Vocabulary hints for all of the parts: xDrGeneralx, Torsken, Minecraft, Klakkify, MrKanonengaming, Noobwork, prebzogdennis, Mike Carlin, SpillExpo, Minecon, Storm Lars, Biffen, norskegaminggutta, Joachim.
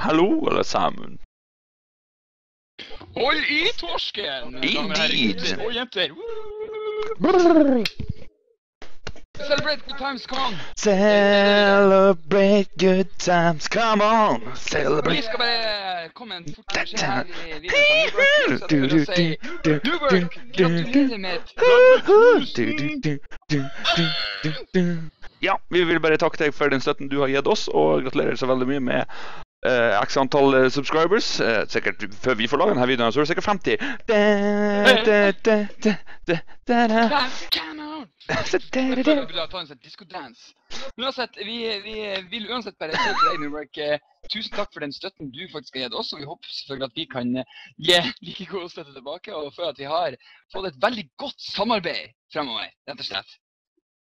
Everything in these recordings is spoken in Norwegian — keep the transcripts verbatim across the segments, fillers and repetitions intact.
Hallo alle sammen. Hold i torsken! Indeed! Og jenter! Celebrate good times, come on! Celebrate good times, come on! Celebrate! Vi skal bare komme en fort og skje herlig video fra Noobwork, så jeg vil si Noobwork, gratulerer med... Ja, vi vil bare takke deg for den støtten du har gitt oss, og gratulerer så veldig mye med x antall subscribers. Sikkert før vi får laget denne videoen, så er det sikkert femti. Jeg tror jeg ville ta en sånn disco-dance. Uansett, vi vil uansett bare si til deg, Noobwork, tusen takk for den støtten du faktisk har gitt oss, og vi håper selvfølgelig at vi kan gi like god støtte tilbake, og føler at vi har fått et veldig godt samarbeid fremover, rett og slett.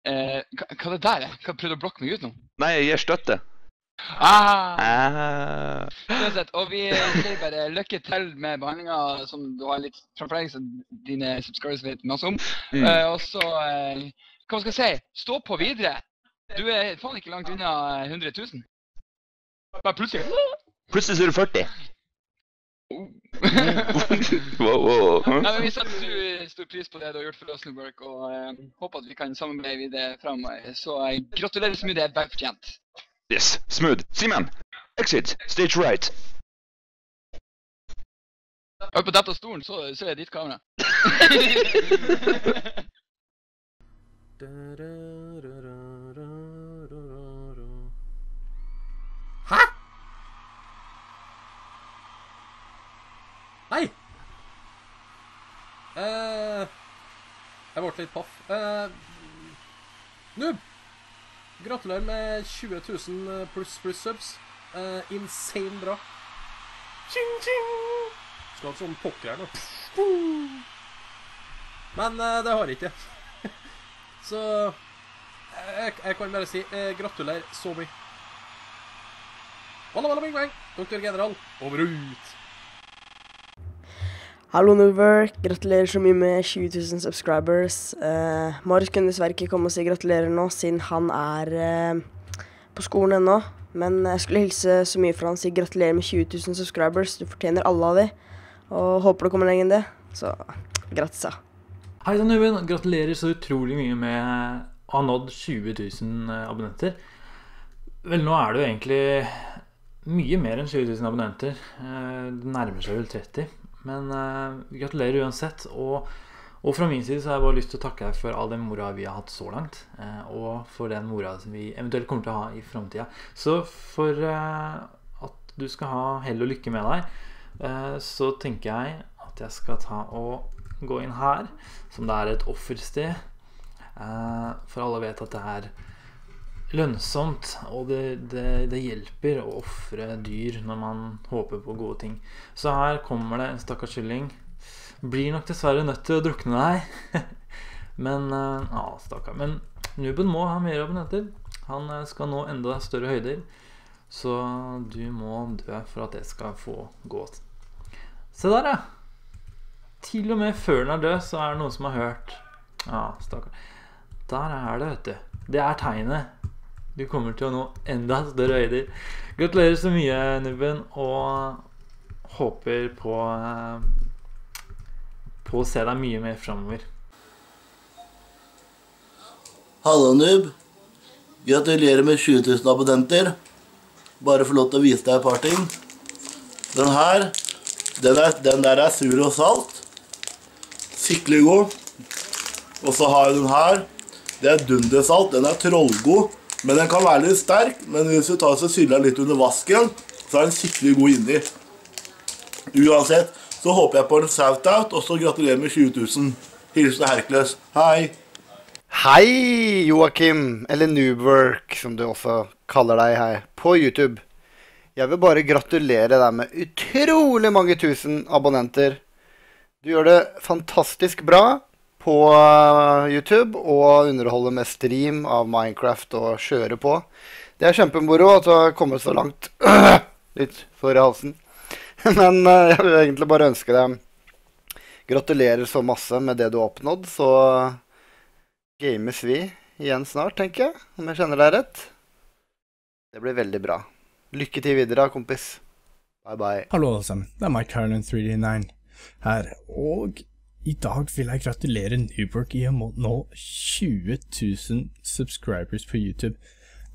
Hva er det der? Hva prøvde å blokke meg ut nå? Nei, jeg gir støtte. Ah! Uansett, og vi sier bare lykke til med behandlinga som du har litt framfor deg, som dine subscribers vet masse om. Og så, hva skal jeg si, stå på videre. Du er faen ikke langt unna hundre tusen. Bare plutselig. Plutselig er du førti. Vi setter stor pris på det du har gjort for oss, Noobwork, og håper at vi kan samarbeide videre fremover. Så gratulerer så mye, det er bare fortjent. Yes, smooth. Simon, exit, stage right. Hør på dette stolen, så ser jeg ditt kamera. Hæ? Nei! Uh, jeg ble litt paff. Uh, Noob! Gratulerer med tjue tusen pluss pluss subs. Uh, insane bra. Tjing, tjing! Skal ha en sånn pokker her nå. Men uh, det har jeg ikke. Så jeg, jeg kan bare si uh, gratulerer så mye. Walla walla bing bang! Doktor General, over ut! Hallo Noobwork, gratulerer så mye med tjue tusen subscribers. Uh, Marius kunne dessverre ikke komme og si gratulerer nå, siden han er uh, på skolen ennå. Men jeg skulle hilse så mye fra han, si gratulerer med tjue tusen subscribers. Du fortjener alle av de, og håper det kommer lenger enn det. Så, gratis da. Hei da Nooben, gratulerer så utrolig mye med å ha nådd tjue tusen abonnenter. Vel, nå er det jo egentlig mye mer enn tjue tusen abonnenter. Uh, det nærmer seg vel tretti. Men uh, gratulerer uansett, og, og fra min side så har jeg bare lyst til å takke deg for all den mora vi har hatt så langt, uh, og for den mora som vi eventuelt kommer til å ha i fremtiden. Så for uh, at du skal ha hell og lykke med deg, uh, så tenker jeg at jeg skal ta og gå inn her, som det er et offersted, uh, for alle vet at det er lønnsomt, og det, det, det hjelper å offre dyr når man håper på gode ting. Så her kommer det en stakkars kylling. Blir nok dessverre nødt til å drukne deg. Men, ja, stakkars. Men Nooben må ha mer abonnenter. Han skal nå enda større høyder. Så du må dø for at det skal få gå. Se der, ja. Til og med før den er død, så er det noen som har hørt. Ja, stakkars. Der er det, vet du. Det er tegnet. Du kommer til å nå enda større øyder. Gratulerer så mye, Nooben, og håper på, på å se deg mye mer fremover. Hallo, Noob. Gratulerer med tjue tusen abonnenter. Bare få lov til å vise deg et par ting. Den her, den, er, den der er sur og salt. Skikkelig god. Og så har jeg den her. Det er dundersalt, den er trollgod. Men den kan være litt sterk, men hvis du tar så syller litt under vasken, så er den skikkelig god inni. Uansett, så håper jeg på en shout-out, og så gratulerer med tjue tusen. Hilsen Hercules. Hei! Hei, Joachim, eller Noobwork, som du også kaller deg her, på YouTube. Jeg vil bare gratulere deg med utrolig mange tusen abonnenter. Du gjør det fantastisk bra på YouTube, og underholde med stream av Minecraft og kjøre på. Det er kjempemoro at du har kommet så langt. Litt for i halsen. Men jeg vil egentlig bare ønske deg gratulerer så masse med det du har oppnådd, så games vi igjen snart, tenker jeg, om jeg kjenner deg rett. Det blir veldig bra. Lykke til videre, kompis. Bye bye. Hallo alle sammen, det er Mike Carlin tre ni her, og i dag vil jeg gratulere Noobwork i å nå tjue tusen subscribers på YouTube.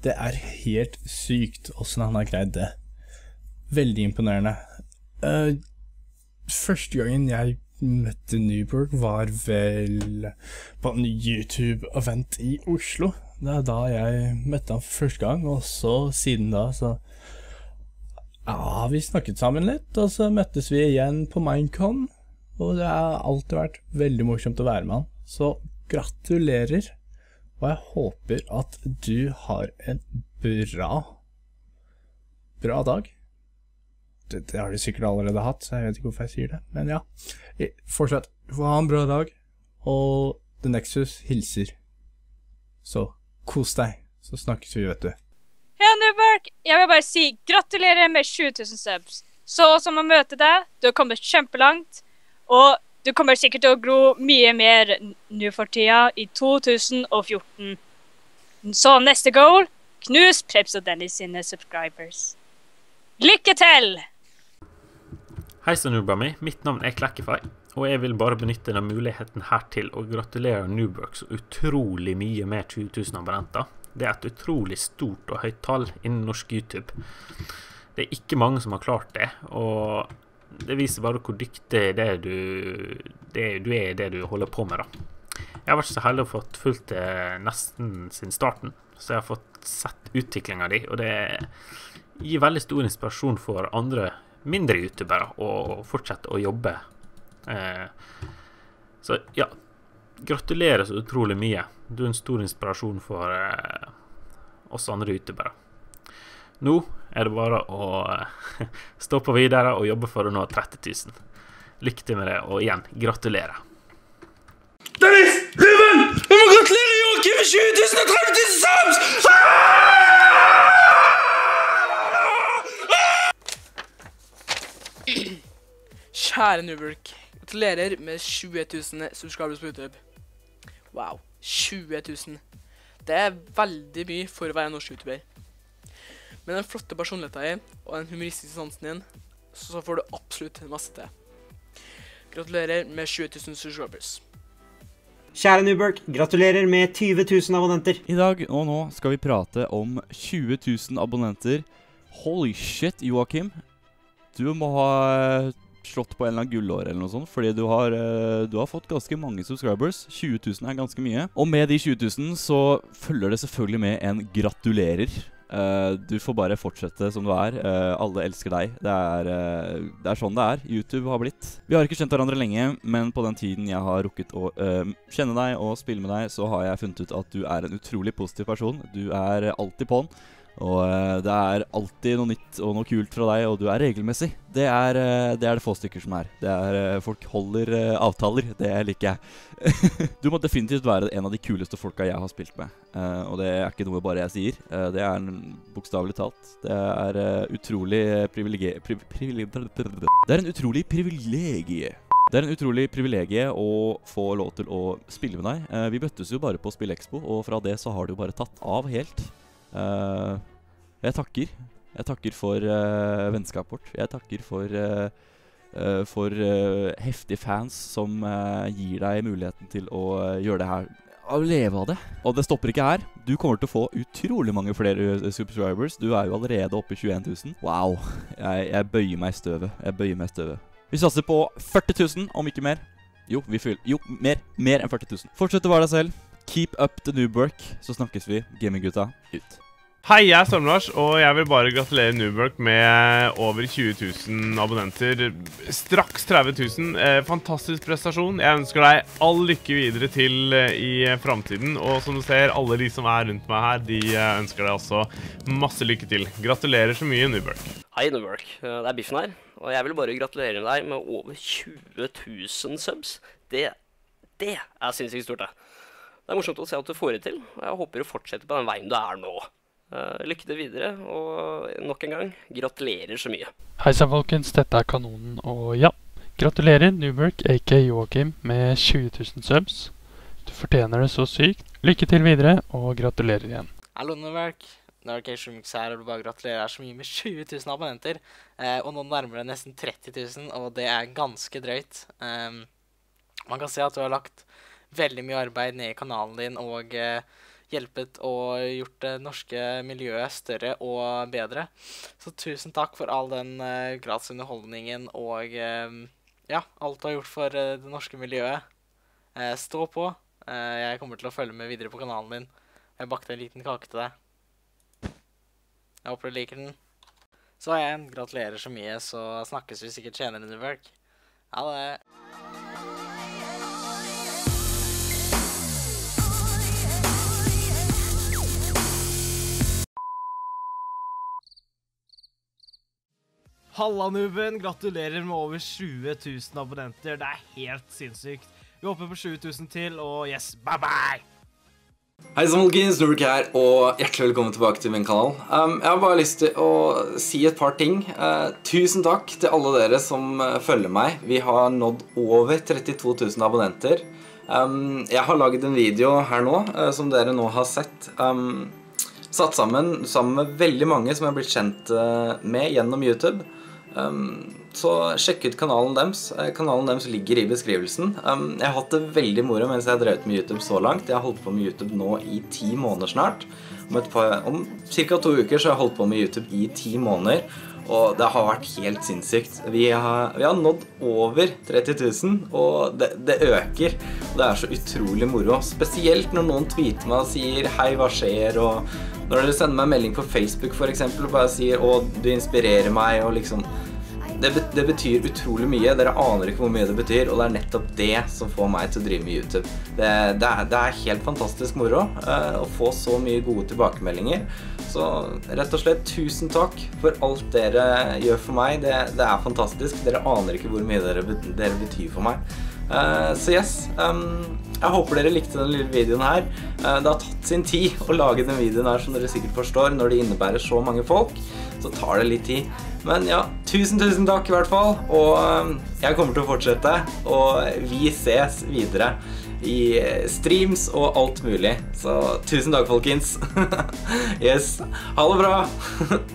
Det er helt sykt hvordan han har greid det. Veldig imponerende. Uh, første gangen jeg møtte Noobwork var vel på en YouTube-event i Oslo. Det er da jeg møtte han for første gang, og så siden da så... Ja, vi snakket sammen litt, og så møttes vi igjen på Minecon, og det har alltid vært veldig morsomt å være med han. Så gratulerer, og jeg håper at du har en bra, bra dag. Det, det har du sikkert allerede hatt, så jeg vet ikke hvorfor jeg sier det, men ja. Fortsatt, ha en bra dag, og The Nexus hilser. Så kos deg, så snakkes vi, vet du. Hei Noobwork, jeg vil bare si gratulerer med tjue tusen subs. Så som å møte deg, du har kommet kjempelangt, og du kommer sikkert til å gro mye mer nå for tida i to tusen og fjorten. Så neste goal, knus Preps og Dennis sine subscribers. Lykke til! Hei Noobba mi, mitt navn er Klakkify, og jeg vil bare benytte denne muligheten her til å gratulere Noobwork så utrolig mye med tjue tusen abonnenter. Det er et utrolig stort og høyt tall innen norsk YouTube. Det er ikke mange som har klart det, og det viser bare hvor dyktig det du, det du er i det du holder på med, da. Jeg har vært så heldig å få fulgt det nesten siden starten, så jeg har fått sett utviklingen av de, og det gir veldig stor inspirasjon for andre mindre youtubere å fortsette å jobbe. Så ja, gratulerer så utrolig mye. Du er en stor inspirasjon for eh, oss andre youtubere. Nå er det bare å eh, stå på videre og jobbe for å nå tretti tusen. Lykke til med det, og igjen, gratulerer. Dennis! Biffen! Vi må gratulere Joachim med tjue tusen og tretti tusen subs! Kjære Noobwork, gratulerer med tjue tusen subscribers på YouTube. Wow, tjue tusen. Det er veldig mye for å være en norsk youtuber. Med den flotte personligheten din og den humoristiske sansen din, så får du absolutt masse til. Gratulerer med tjue tusen subscribers. Kjære Noobwork, gratulerer med tjue tusen abonnenter. I dag og nå skal vi prate om tjue tusen abonnenter. Holy shit, Joachim. Du må ha slått på en eller annen gullår eller noe sånt, fordi du har, du har fått ganske mange subscribers. tjue tusen er ganske mye. Og med de tjue tusen så følger det selvfølgelig med en gratulerer. Du får bare fortsette som du er. Alle elsker deg. Det er, det er sånn det er. YouTube har blitt. Vi har ikke kjent hverandre lenge, men på den tiden jeg har rukket å kjenne deg og spille med deg, så har jeg funnet ut at du er en utrolig positiv person. Du er alltid på'n. Og det er alltid noe nytt og noe kult fra deg, og du er regelmessig. Det er det, er det få stykker som er. Det er folk holder avtaler, det liker jeg. Du må definitivt være en av de kuleste folka jeg har spilt med. Og det er ikke noe bare jeg sier. Det er bokstavelig talt. Det er utrolig privilegie... Pri, privilegie. Det er en utrolig privilegie. Det er en utrolig privilegie å få lov til å spille med deg. Vi møttes jo bare på SpillExpo, og fra det så har du bare tatt av helt. Uh, jeg takker Jeg takker for uh, vennskapet vårt. Jeg takker for uh, uh, For uh, heftige fans som uh, gir deg muligheten til å gjøre det her, å leve av det. Og det stopper ikke her. Du kommer til å få utrolig mange flere subscribers. Du er jo allerede oppe i tjueen tusen. Wow, jeg, jeg bøyer meg i støvet Jeg bøyer meg i støvet Vi satser på førti tusen, om ikke mer. Jo, vi fyller Jo, mer, mer enn førti tusen. Fortsett å være deg selv. Keep up the Noobwork, så snakkes vi, gaminggutta, ut. Hei, jeg er Storm Lars, og jeg vil bare gratulere Noobwork med over tjue tusen abonnenter. Straks tretti tusen, eh, fantastisk prestasjon. Jeg ønsker deg all lykke videre til eh, i fremtiden. Og som du ser, alle de som er rundt meg her, de eh, ønsker deg også masse lykke til. Gratulerer så mye, Noobwork. Hei, Noobwork. Det er Biffen her, og jeg vil bare gratulere deg med over tjue tusen subs. Det, det er sinnssykt stort, det. Det er morsomt å se at du får det til, og jeg håper du fortsetter på den veien du er nå. Uh, lykke til videre, og nok en gang, gratulerer så mye. Heisan folkens, dette er Kanonen, og ja, gratulerer Noobwork, aka Joachim, med tjue tusen subs. Du fortjener det så sykt. Lykke til videre, og gratulerer igjen. Hallo Noobwork, Notification Mix her, og du bare gratulerer så mye med tjue tusen abonnenter. Eh, og nå nærmer det nesten tretti tusen, og det er ganske drøyt. Eh, man kan se at du har lagt veldig mye arbeid ned i kanalen din, og eh, hjulpet og gjort det norske miljøet større og bedre. Så tusen takk for all den eh, gratis underholdningen, og eh, ja, alt du har gjort for eh, det norske miljøet. Eh, stå på. Eh, jeg kommer til å følge med videre på kanalen din. Jeg bakte en liten kake til deg. Jeg håper du liker den. Så igjen, gratulerer så mye, så snakkes vi sikkert senere, Noobwork. Ha det! Halla, Nooben! Gratulerer med over tjue tusen abonnenter. Det er helt sinnssykt. Vi håper på tjue tusen til, og yes, bye bye! Hei som folkens, Noobwork her, og hjertelig velkommen tilbake til min kanal. Um, jeg har bare lyst til å si et par ting. Uh, tusen takk til alle dere som uh, følger meg. Vi har nådd over trettito tusen abonnenter. Um, jeg har laget en video her nå, uh, som dere nå har sett. Um, satt sammen, sammen med veldig mange som jeg har blitt kjent uh, med gjennom YouTube. Um, så sjekk ut kanalen deres. Kanalen deres ligger i beskrivelsen. Um, jeg har hatt det veldig moro mens jeg har drevet med YouTube så langt. Jeg har holdt på med YouTube nå i ti måneder snart. Om, et par, om cirka to uker så har jeg holdt på med YouTube i ti måneder. Og det har vært helt sinnssykt. Vi har, vi har nådd over tretti tusen, og det, det øker. Det er så utrolig moro. Spesielt når noen tweeter meg og sier «Hei, hva skjer?» og når dere sender meg en melding på Facebook for eksempel og bare sier «Å, du inspirerer meg», og liksom... Det, det betyr utrolig mye. Dere aner ikke hvor mye det betyr, og det er nettopp det som får meg til å drive med YouTube. Det, det, er, det er helt fantastisk moro uh, å få så mye gode tilbakemeldinger. Så rett og slett, tusen takk for alt dere gjør for meg. Det, det er fantastisk. Dere aner ikke hvor mye dere, dere betyr for meg. Uh, så yes, um, jeg håper dere likte denne lille videoen her. Uh, det har tatt sin tid å lage denne videoen her, som dere sikkert forstår, når det innebærer så mange folk. Så tar det litt tid. Men ja, tusen, tusen takk i hvert fall. Og jeg kommer til å fortsette. Og vi ses videre i streams og alt mulig. Så tusen takk, folkens. Yes, ha det bra!